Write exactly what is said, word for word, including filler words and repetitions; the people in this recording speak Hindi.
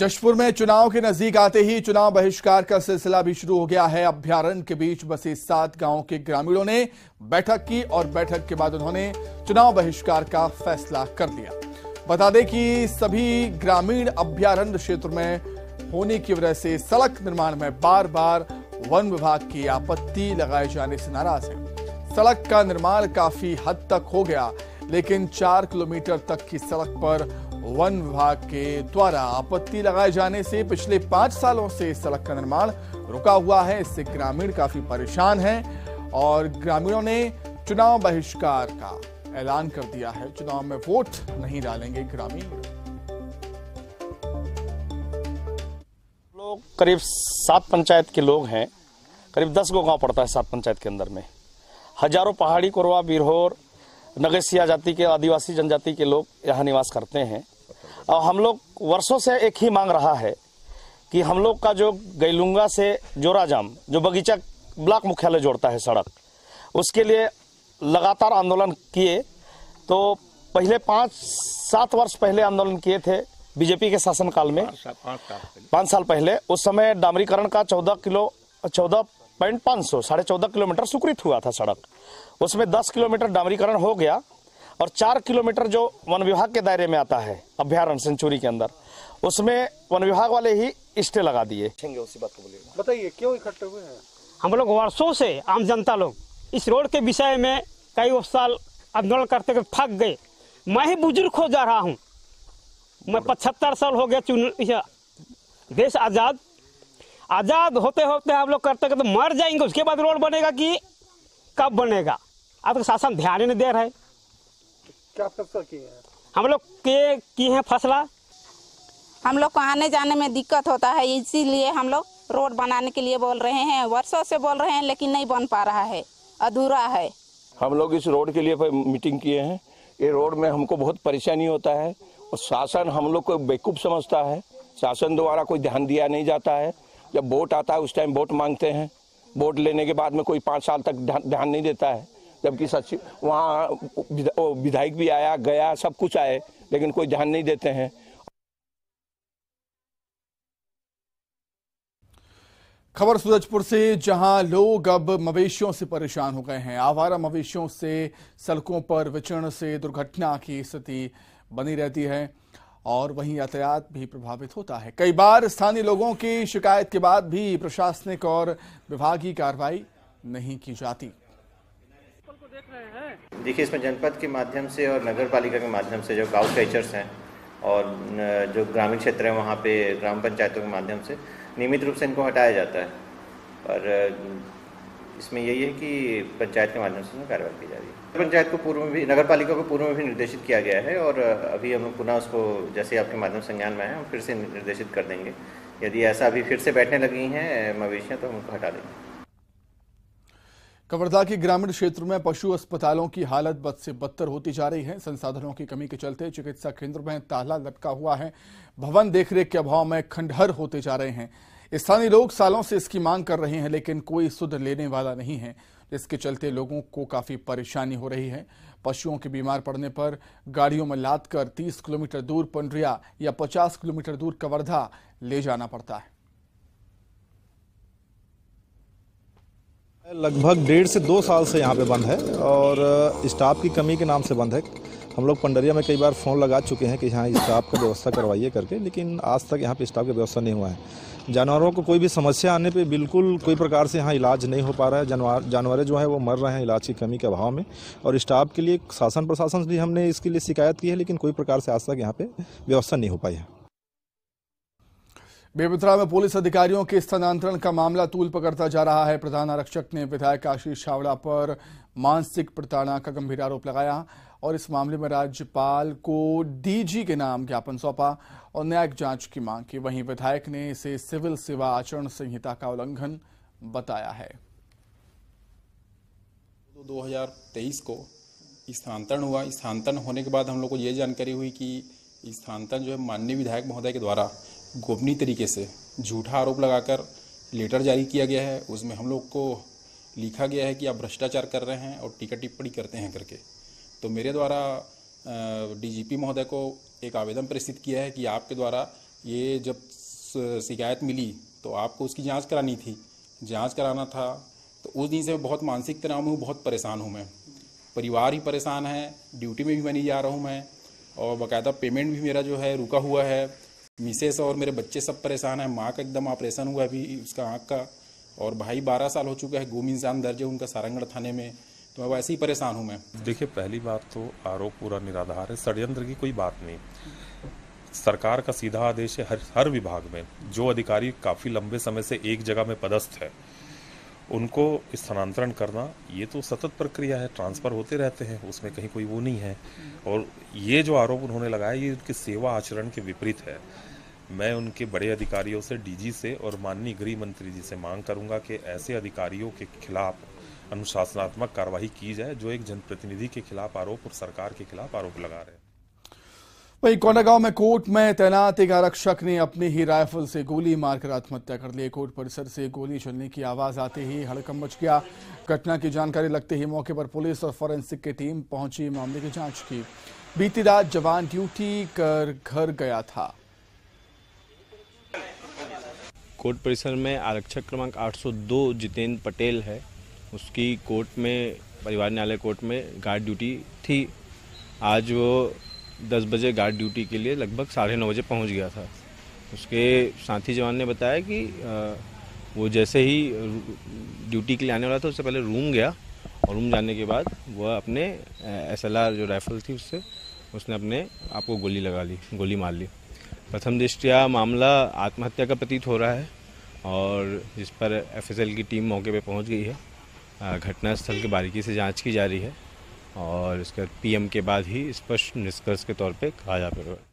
जशपुर में चुनाव के नजदीक आते ही चुनाव बहिष्कार का सिलसिला भी शुरू हो गया है। अभ्यारण्य के बीच बसे सात गांव के ग्रामीणों ने बैठक की और बैठक के बाद उन्होंने चुनाव बहिष्कार का फैसला कर लिया। बता दें कि सभी ग्रामीण अभ्यारण्य क्षेत्र में होने की वजह से सड़क निर्माण में बार बार वन विभाग की आपत्ति लगाए जाने से नाराज है। सड़क का निर्माण काफी हद तक हो गया, लेकिन चार किलोमीटर तक की सड़क पर वन विभाग के द्वारा आपत्ति लगाए जाने से पिछले पांच सालों से सड़क का निर्माण रुका हुआ है। इससे ग्रामीण काफी परेशान हैं और ग्रामीणों ने चुनाव बहिष्कार का ऐलान कर दिया है। चुनाव में वोट नहीं डालेंगे ग्रामीण लोग। करीब सात पंचायत के लोग हैं, करीब दस गो गाँव पड़ता है सात पंचायत के अंदर में। हजारों पहाड़ी कोरवा बिरहोर नगेसिया जाति के आदिवासी जनजाति के लोग यहाँ निवास करते हैं और हम लोग वर्षों से एक ही मांग रहा है कि हम लोग का जो गैलुंगा से जोराजाम जो बगीचा ब्लॉक मुख्यालय जोड़ता है सड़क, उसके लिए लगातार आंदोलन किए। तो पहले पाँच सात वर्ष पहले आंदोलन किए थे बीजेपी के शासनकाल में, पाँच साल पहले। उस समय डामरीकरण का चौदह किलो चौदह पॉइंट पाँच सौ साढ़े चौदह किलोमीटर स्वीकृत हुआ था सड़क। उसमें दस किलोमीटर डामरीकरण हो गया और चार किलोमीटर जो वन विभाग के दायरे में आता है अभ्यारण सेंचुरी के अंदर, उसमें वन विभाग वाले ही स्टे लगा दिए। उसी बात को बोलिए, बताइए क्यों इकट्ठे हुए हैं? हम लोग वर्षों से आम जनता लोग इस रोड के विषय में कई साल आंदोलन करते हुए थक गए। मैं ही बुजुर्ग हो जा रहा हूँ, मैं पचहत्तर साल हो गया। देश आज़ाद आज़ाद होते होते हम लोग करते करते मर जाएंगे, उसके बाद रोड बनेगा कि कब बनेगा? अब तो शासन ध्यान ही नहीं दे रहे। क्या फैसला किए हैं हम लोग के किए हैं फैसला? हम लोग को आने जाने में दिक्कत होता है, इसीलिए हम लोग रोड बनाने के लिए बोल रहे हैं। वर्षों से बोल रहे हैं लेकिन नहीं बन पा रहा है, अधूरा है। हम लोग इस रोड के लिए मीटिंग किए हैं। ये रोड में हमको बहुत परेशानी होता है और शासन हम लोग को बेवकूफ़ समझता है। शासन द्वारा कोई ध्यान दिया नहीं जाता है। जब वोट आता है उस टाइम वोट मांगते हैं, वोट लेने के बाद में कोई पाँच साल तक ध्यान नहीं देता है। जबकि सच वहाँ विधायक भी आया गया, सब कुछ आए, लेकिन कोई ध्यान नहीं देते हैं। खबर सूरजपुर से, जहां लोग अब मवेशियों से परेशान हो गए हैं। आवारा मवेशियों से सड़कों पर विचरण से दुर्घटना की स्थिति बनी रहती है और वहीं यातायात भी प्रभावित होता है। कई बार स्थानीय लोगों की शिकायत के बाद भी प्रशासनिक और विभागीय कार्रवाई नहीं की जाती। देखिए, इसमें जनपद के माध्यम से और नगर पालिका के माध्यम से जो गाँव कैचर्स हैं और जो ग्रामीण क्षेत्र है वहाँ पे ग्राम पंचायतों के माध्यम से नियमित रूप से इनको हटाया जाता है। और इसमें यही है कि पंचायत के माध्यम से कार्रवाई की जा रही है। पंचायत को पूर्व में भी, नगर पालिका को पूर्व में भी निर्देशित किया गया है और अभी हम पुनः उसको जैसे आपके माध्यम संज्ञान में आए हम फिर से निर्देशित कर देंगे। यदि ऐसा अभी फिर से बैठने लगी हैं मवेशियाँ तो हम उनको हटा देंगे। कवर्धा के ग्रामीण क्षेत्र में पशु अस्पतालों की हालत बद से बदतर होती जा रही है। संसाधनों की कमी के चलते चिकित्सा केंद्र में ताला लटका हुआ है। भवन देखरेख के अभाव में खंडहर होते जा रहे हैं। स्थानीय लोग सालों से इसकी मांग कर रहे हैं, लेकिन कोई सुध लेने वाला नहीं है। इसके चलते लोगों को काफ़ी परेशानी हो रही है। पशुओं के बीमार पड़ने पर गाड़ियों में लाद कर तीस किलोमीटर दूर पंडरिया या पचास किलोमीटर दूर कवर्धा ले जाना पड़ता है। लगभग डेढ़ से दो साल से यहाँ पे बंद है और स्टाफ की कमी के नाम से बंद है। हम लोग पंडरिया में कई बार फ़ोन लगा चुके हैं कि यहाँ स्टाफ का व्यवस्था करवाइए करके, लेकिन आज तक यहाँ पे स्टाफ का व्यवस्था नहीं हुआ है। जानवरों को कोई भी समस्या आने पे बिल्कुल कोई प्रकार से यहाँ इलाज नहीं हो पा रहा है। जानवर जानवर जो है वो मर रहे हैं इलाज की कमी के अभाव में। और स्टाफ के लिए शासन प्रशासन भी हमने इसके लिए शिकायत की है, लेकिन कोई प्रकार से आज तक यहाँ पर व्यवस्था नहीं हो पाई है। बेपतरा में पुलिस अधिकारियों के स्थानांतरण का मामला तूल पकड़ता जा रहा है। प्रधान आरक्षक ने विधायक आशीष छावड़ा पर मानसिक प्रताड़ना का गंभीर आरोप लगाया और इस मामले में राज्यपाल को डीजी के नाम ज्ञापन सौंपा और न्यायिक जांच की मांग की। वहीं विधायक ने इसे सिविल सेवा आचरण संहिता का उल्लंघन बताया है। दो हजार तेईस को स्थानांतरण हुआ। स्थानांतरण होने के बाद हम लोग को ये जानकारी हुई कि स्थानांतरण जो है माननीय विधायक महोदय के द्वारा गोपनीय तरीके से झूठा आरोप लगाकर लेटर जारी किया गया है। उसमें हम लोग को लिखा गया है कि आप भ्रष्टाचार कर रहे हैं और टीका टिप्पणी करते हैं करके। तो मेरे द्वारा डीजीपी महोदय को एक आवेदन प्रेषित किया है कि आपके द्वारा ये जब शिकायत मिली तो आपको उसकी जांच करानी थी, जांच कराना था। तो उस दिन से मैं बहुत मानसिक तनाव में हूँ, बहुत परेशान हूँ मैं, परिवार ही परेशान है, ड्यूटी में भी मैं नहीं जा रहा हूँ मैं, और बाकायदा पेमेंट भी मेरा जो है रुका हुआ है। मिसेस और मेरे बच्चे सब परेशान हैं। माँ का एकदम ऑपरेशन हुआ अभी उसका आँख का, और भाई बारह साल हो चुका है, गुम इंसान दर्ज है उनका सारंगढ़ थाने में। तो मैं वैसे ही परेशान हूँ मैं। देखिए, पहली बात तो आरोप पूरा निराधार है, षड्यंत्र की कोई बात नहीं। सरकार का सीधा आदेश है हर हर विभाग में जो अधिकारी काफ़ी लंबे समय से एक जगह में पदस्थ है उनको स्थानांतरण करना, ये तो सतत प्रक्रिया है, ट्रांसफ़र होते रहते हैं, उसमें कहीं कोई वो नहीं है। और ये जो आरोप उन्होंने लगाया ये उनके सेवा आचरण के विपरीत है। मैं उनके बड़े अधिकारियों से, डीजी से और माननीय गृह मंत्री जी से मांग करूंगा कि ऐसे अधिकारियों के खिलाफ अनुशासनात्मक कार्रवाई की जाए जो एक जनप्रतिनिधि के खिलाफ आरोप और सरकार के खिलाफ आरोप लगा रहे हैं। वहीं कोंडागांव में कोर्ट में तैनात एक आरक्षक ने अपने ही राइफल से गोली मारकर आत्महत्या कर ली। कोर्ट परिसर से गोली चलने की आवाज आते ही हड़कंप मच गया। घटना की जानकारी लगते ही मौके पर पुलिस और फॉरेंसिक की टीम पहुंची, मामले की जांच की। बीती रात जवान ड्यूटी कर घर गया था। कोर्ट परिसर में आरक्षक क्रमांक आठ सौ दो जितेंद्र पटेल है, उसकी कोर्ट में, परिवार न्यायालय कोर्ट में गार्ड ड्यूटी थी। आज वो दस बजे गार्ड ड्यूटी के लिए लगभग साढ़े नौ बजे पहुंच गया था। उसके साथी जवान ने बताया कि वो जैसे ही ड्यूटी के लिए आने वाला था उससे पहले रूम गया, और रूम जाने के बाद वह अपने एस एल आर जो राइफल थी उससे उसने अपने आप को गोली लगा ली, गोली मार ली। प्रथम दृष्टया मामला आत्महत्या का प्रतीत हो रहा है, और जिस पर एफ एस एल की टीम मौके पे पहुंच गई है। घटनास्थल की बारीकी से जांच की जा रही है और इसका पी एम के बाद ही स्पष्ट निष्कर्ष के तौर पे कहा जा पाएगा।